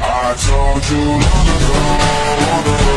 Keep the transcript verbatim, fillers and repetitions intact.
I told you long ago.